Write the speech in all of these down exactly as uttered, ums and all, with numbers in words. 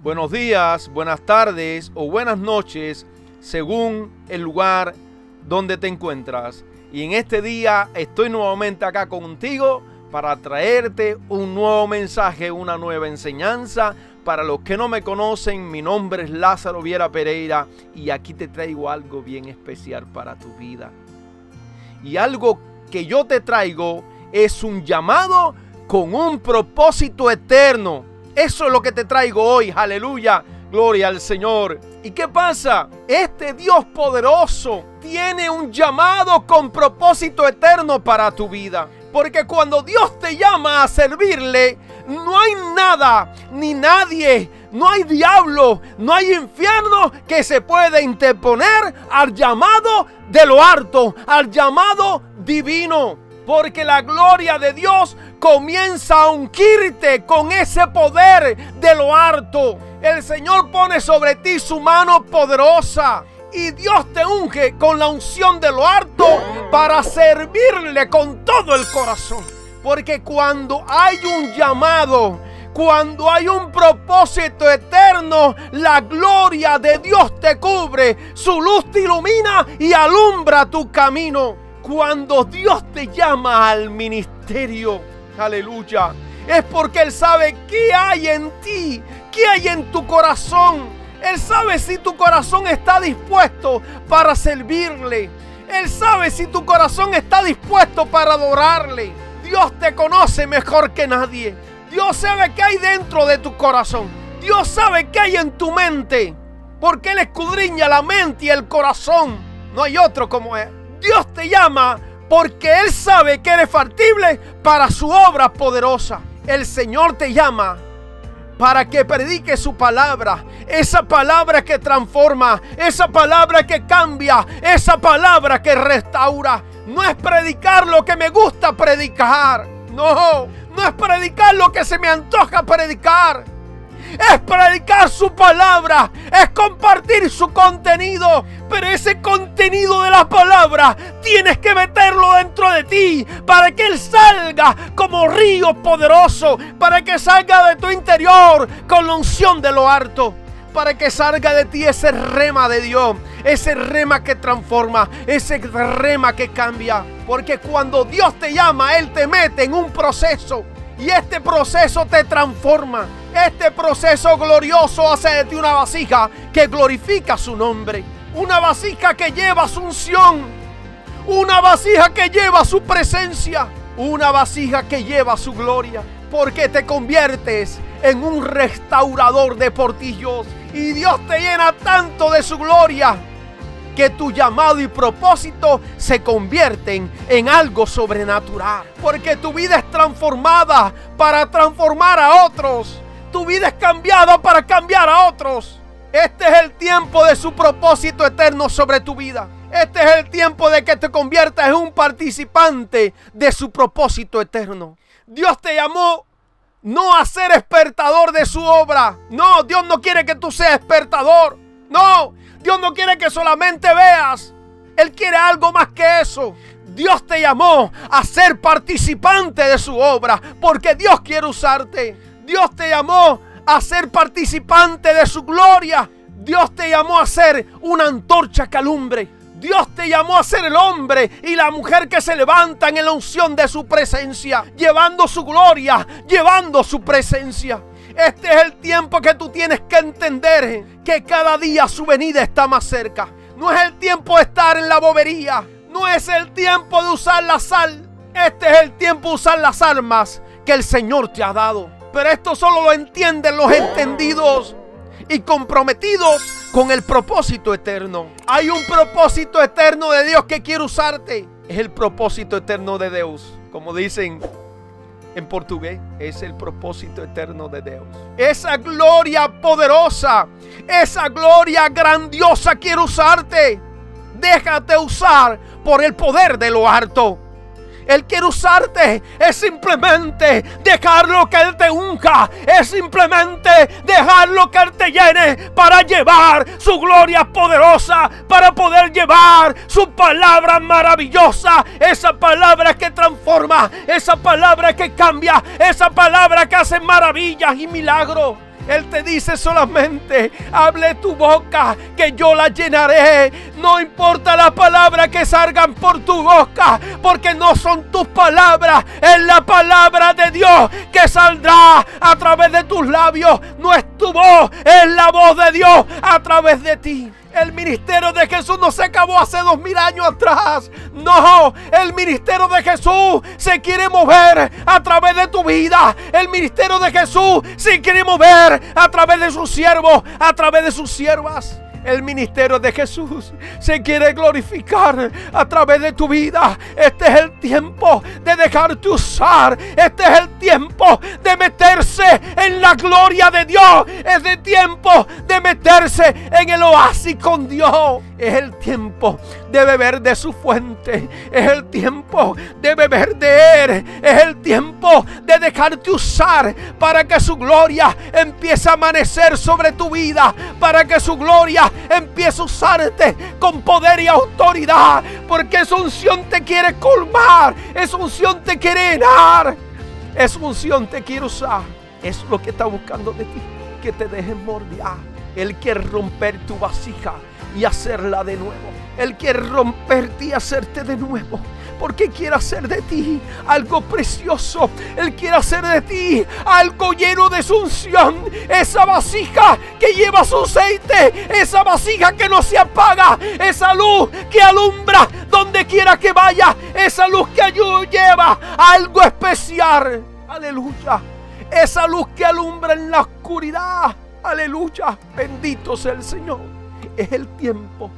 Buenos días, buenas tardes o buenas noches, según el lugar donde te encuentras. Y en este día estoy nuevamente acá contigo para traerte un nuevo mensaje, una nueva enseñanza. Para los que no me conocen, mi nombre es Lázaro Viera Pereira y aquí te traigo algo bien especial para tu vida. Y algo que yo te traigo es un llamado con un propósito eterno. Eso es lo que te traigo hoy. Aleluya, gloria al Señor. ¿Y qué pasa? Este Dios poderoso tiene un llamado con propósito eterno para tu vida. Porque cuando Dios te llama a servirle, no hay nada, ni nadie, no hay diablo, no hay infierno que se pueda interponer al llamado de lo alto, al llamado divino. Porque la gloria de Dios comienza a ungirte con ese poder de lo alto. El Señor pone sobre ti su mano poderosa. Y Dios te unge con la unción de lo alto para servirle con todo el corazón. Porque cuando hay un llamado, cuando hay un propósito eterno, la gloria de Dios te cubre. Su luz te ilumina y alumbra tu camino. Cuando Dios te llama al ministerio, aleluya, es porque Él sabe qué hay en ti, qué hay en tu corazón. Él sabe si tu corazón está dispuesto para servirle. Él sabe si tu corazón está dispuesto para adorarle. Dios te conoce mejor que nadie. Dios sabe qué hay dentro de tu corazón. Dios sabe qué hay en tu mente. Porque Él escudriña la mente y el corazón. No hay otro como Él. Dios te llama porque Él sabe que eres factible para su obra poderosa. El Señor te llama para que predique su palabra, esa palabra que transforma, esa palabra que cambia, esa palabra que restaura. No es predicar lo que me gusta predicar, no, no es predicar lo que se me antoja predicar, es predicar su palabra, es compartir su contenido, pero ese contenido de la palabra tienes que meterlo dentro de ti para que Él salga como río poderoso, para que salga de tu interior con la unción de lo alto, para que salga de ti ese rema de Dios, ese rema que transforma, ese rema que cambia, porque cuando Dios te llama, Él te mete en un proceso y este proceso te transforma. Este proceso glorioso hace de ti una vasija que glorifica su nombre. Una vasija que lleva su unción. Una vasija que lleva su presencia. Una vasija que lleva su gloria. Porque te conviertes en un restaurador de portillos. Y Dios te llena tanto de su gloria que tu llamado y propósito se convierten en algo sobrenatural. Porque tu vida es transformada para transformar a otros. Tu vida es cambiada para cambiar a otros. Este es el tiempo de su propósito eterno sobre tu vida. Este es el tiempo de que te conviertas en un participante de su propósito eterno. Dios te llamó no a ser expertador de su obra. No, Dios no quiere que tú seas expertador. No, Dios no quiere que solamente veas. Él quiere algo más que eso. Dios te llamó a ser participante de su obra porque Dios quiere usarte. Dios te llamó a ser participante de su gloria. Dios te llamó a ser una antorcha que alumbre. Dios te llamó a ser el hombre y la mujer que se levantan en la unción de su presencia, llevando su gloria, llevando su presencia. Este es el tiempo que tú tienes que entender que cada día su venida está más cerca. No es el tiempo de estar en la bobería. No es el tiempo de usar la sal. Este es el tiempo de usar las armas que el Señor te ha dado. Pero esto solo lo entienden los entendidos y comprometidos con el propósito eterno. Hay un propósito eterno de Dios que quiere usarte. Es el propósito eterno de Dios. Como dicen en portugués, es el propósito eterno de Dios. Esa gloria poderosa, esa gloria grandiosa quiere usarte. Déjate usar por el poder de lo alto. Él quiere usarte, es simplemente dejarlo que Él te unja, es simplemente dejarlo que Él te llene para llevar su gloria poderosa, para poder llevar su palabra maravillosa, esa palabra que transforma, esa palabra que cambia, esa palabra que hace maravillas y milagros. Él te dice solamente, abre tu boca que yo la llenaré. No importa las palabras que salgan por tu boca, porque no son tus palabras, es la palabra de Dios que saldrá a través de tus labios. No es tu voz, es la voz de Dios a través de ti. El ministerio de Jesús no se acabó hace dos mil años atrás. No, el ministerio de Jesús se quiere mover a través de tu vida. El ministerio de Jesús se quiere mover a través de sus siervos, a través de sus siervas. El ministerio de Jesús se quiere glorificar a través de tu vida. Este es el tiempo de dejarte usar. Este es el tiempo de meterse en la gloria de Dios. Es el tiempo de meterse en el oasis con Dios. Es el tiempo de beber de su fuente. Es el tiempo de beber de Él. Es el tiempo de dejarte usar para que su gloria empiece a amanecer sobre tu vida. Para que su gloria empieza a usarte con poder y autoridad, porque esa unción te quiere colmar, esa unción te quiere llenar, esa unción te quiere usar. Es lo que está buscando de ti, que te dejes moldear. Él quiere romper tu vasija y hacerla de nuevo. Él quiere romperte y hacerte de nuevo, porque quiere hacer de ti algo precioso. Él quiere hacer de ti algo lleno de su unción. Esa vasija que lleva su aceite, esa vasija que no se apaga, esa luz que alumbra donde quiera que vaya, esa luz que lleva algo especial. Aleluya. Esa luz que alumbra en la oscuridad. Aleluya. Bendito sea el Señor. Es el tiempo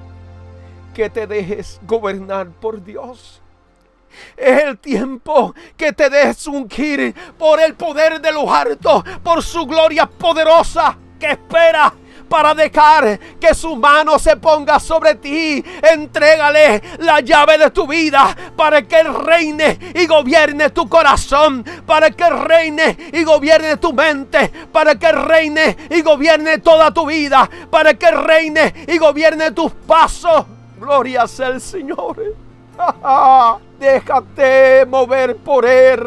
que te dejes gobernar por Dios. Es el tiempo que te dejes ungir por el poder de los altos, por su gloria poderosa que espera para dejar que su mano se ponga sobre ti. Entrégale la llave de tu vida para que Él reine y gobierne tu corazón, para que Él reine y gobierne tu mente, para que Él reine y gobierne toda tu vida, para que Él reine y gobierne tus pasos. Gloria sea el Señor. Déjate mover por Él.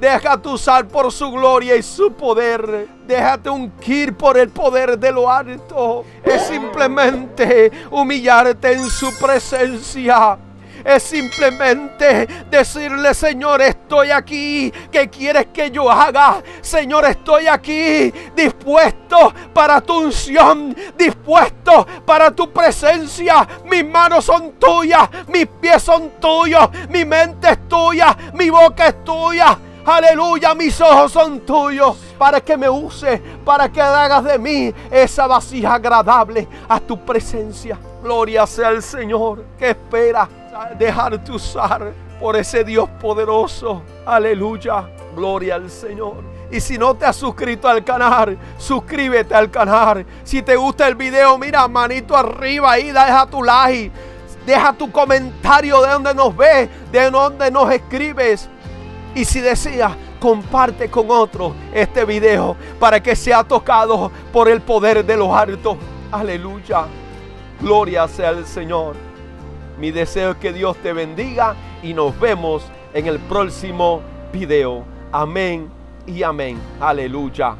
Déjate usar por su gloria y su poder. Déjate ungir por el poder de lo alto. Es simplemente humillarte en su presencia. Es simplemente decirle, Señor, estoy aquí. ¿Qué quieres que yo haga? Señor, estoy aquí, dispuesto para tu unción, dispuesto para tu presencia. Mis manos son tuyas, mis pies son tuyos, mi mente es tuya, mi boca es tuya. Aleluya, mis ojos son tuyos, para que me uses, para que hagas de mí esa vasija agradable a tu presencia. Gloria sea el Señor, que espera dejarte usar por ese Dios poderoso. Aleluya, gloria al Señor. Y si no te has suscrito al canal, suscríbete al canal. Si te gusta el video, mira, manito arriba ahí, deja tu like, deja tu comentario de donde nos ves, de donde nos escribes. Y si deseas, comparte con otros este video para que sea tocado por el poder de los altos. Aleluya. Gloria sea el Señor. Mi deseo es que Dios te bendiga y nos vemos en el próximo video. Amén y amén. Aleluya.